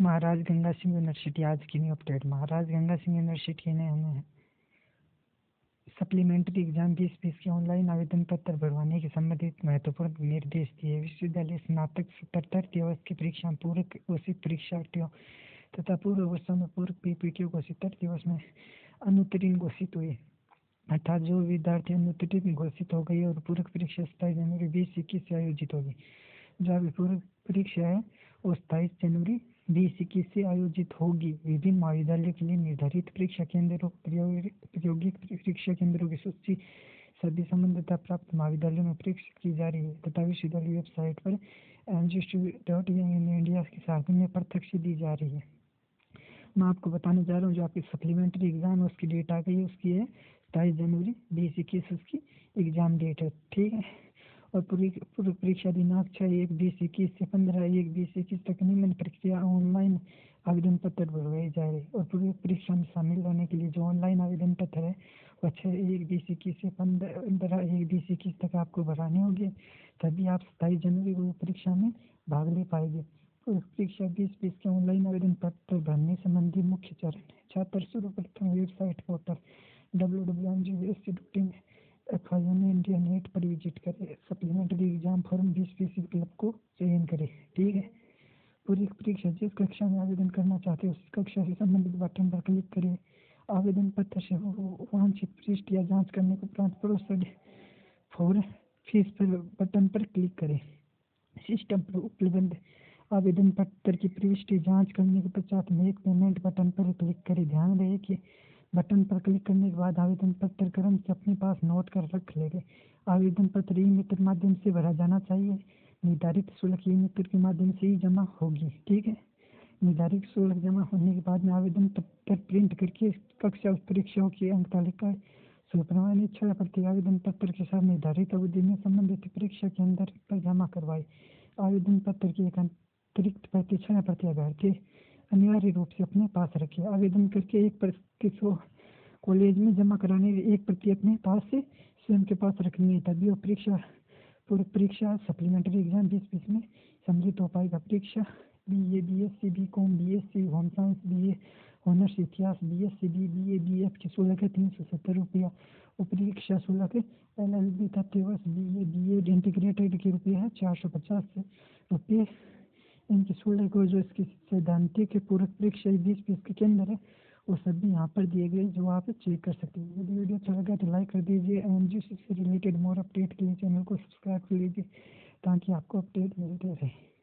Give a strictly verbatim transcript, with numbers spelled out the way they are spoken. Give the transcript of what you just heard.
महाराज Ganga Singh university आज की new update. Maharaj Ganga Singh university ने हमें सप्लीमेंट्री एग्जाम बीस बीस के ऑनलाइन आवेदन पत्र भरवाने के संबंधित महत्वपूर्ण निर्देश दिए। विश्वविद्यालय स्नातक सतहत्तर दिवस की परीक्षा पूर्व घोषित परीक्षार्थियों तथा पूर्व वर्षों में पूर्व पीपीटी घोषित सत्तर दिवस में अनुत्तीर्ण घोषित हुए, अर्थात जो विद्यार्थी अनुत्तीर्ण घोषित हो गए और पूर्व परीक्षा सताईस जनवरी बीस इक्कीस से आयोजित होगी। जो अभी पूर्व परीक्षा है वो सताईस जनवरी बीस इक्कीस से आयोजित होगी। विभिन्न महाविद्यालयों के लिए निर्धारित परीक्षा केंद्रों, प्रायोगिक परीक्षा केंद्रों की सूची सभी संबद्धता प्राप्त महाविद्यालयों में परीक्षा की जा रही है तथा विश्वविद्यालय वेबसाइट पर एमजीएसयू डॉट इन इंडिया के साथ में प्रत्यक्ष दी जा रही है। मैं आपको बताने जा रहा हूँ जो आपकी सप्लीमेंट्री एग्जाम है उसकी डेट आ गई, उसकी है सताईस जनवरी बीस इक्कीस उसकी एग्जाम डेट है, ठीक है। और पूरी पूर्व परीक्षा दिनांक छः एक बीस इक्कीस से पंद्रह एक बीस इक्कीस तक निम्न प्रक्रिया ऑनलाइन आवेदन पत्र भरवाई जा रही है। और पूर्व परीक्षा में शामिल होने के लिए जो ऑनलाइन आवेदन पत्र है वह छः एक बीस इक्कीस से पंद्रह एक बीस इक्कीस तक आपको भराने होंगे, तभी आप सताईस जनवरी को परीक्षा में भाग ले पाएंगे। पूर्व परीक्षा बीस बीस के ऑनलाइन आवेदन पत्र भरने संबंधी मुख्य चरण है। छात्र सर्वप्रथम website portal W W M G S U academy India net पर विजिट करें, सप्लीमेंट्री एग्जाम फॉर्म बीस बीस विकल्प को चयन करें, ठीक है। पूरी परीक्षा जिस कक्षा में आवेदन करना चाहते हैं उस कक्षा से संबंधित बटन पर क्लिक करें। आवेदन पत्र से वांछित पृष्ठ या जांच करने के उपरांत प्रोसीड फॉर फीस पर बटन पर क्लिक करें। सिस्टम पर उपलब्ध आवेदन पत्र की प्रविष्टि जांच करने के पश्चात मेक पेमेंट बटन पर क्लिक करें। ध्यान रहे कि बटन पर क्लिक करने के बाद आवेदन पत्र क्रम से अपने पास नोट कर रख लेंगे। आवेदन पत्र ई मित्र माध्यम से भरा जाना चाहिए। निर्धारित शुल्क ई मित्र के माध्यम से ही जमा होगी, ठीक है। निर्धारित शुल्क जमा होने के बाद में आवेदन पत्र प्रिंट करके कक्षा उप परीक्षाओं की अंक तालिका सुप्रमाणित छह प्रति आवेदन पत्र के साथ निर्धारित अवधि में संबंधित परीक्षा के अंदर पर जमा करवाई। आवेदन पत्र की एक अतिरिक्त प्रति छह प्रति अभ्यर्थी अनिवार्य रूप से अपने पास रखिए। आवेदन करके एक प्रति को कॉलेज में जमा कराने एक प्रति अपने पास से स्वयं के पास रखनी है, तभी वो परीक्षा पूर्व परीक्षा सप्लीमेंट्री एग्जाम बीस बीस में सम्मिलित हो पाएगा। परीक्षा B A B S C B com B S C home science B A honours इतिहास B S C B B A B F की शुल्क है तीन सौ सत्तर रुपया। उपरीक्षा शुल्क एल एल बी तथ्य वर्ष B A B ed integrated के रुपये है चार सौ पचास रुपये। इनकी सोलह को जो इसकी सैद्धांतिक पूर्व परीक्षा बीस बीस के केंद्र है वो सभी यहाँ पर दिए गए, जो आप चेक कर सकते हैं। यदि वीडियो अच्छा लगा तो लाइक कर दीजिए। एमजीएसयू से रिलेटेड मोर अपडेट के लिए चैनल को सब्सक्राइब कर लीजिए ताकि आपको अपडेट मिलते रहे।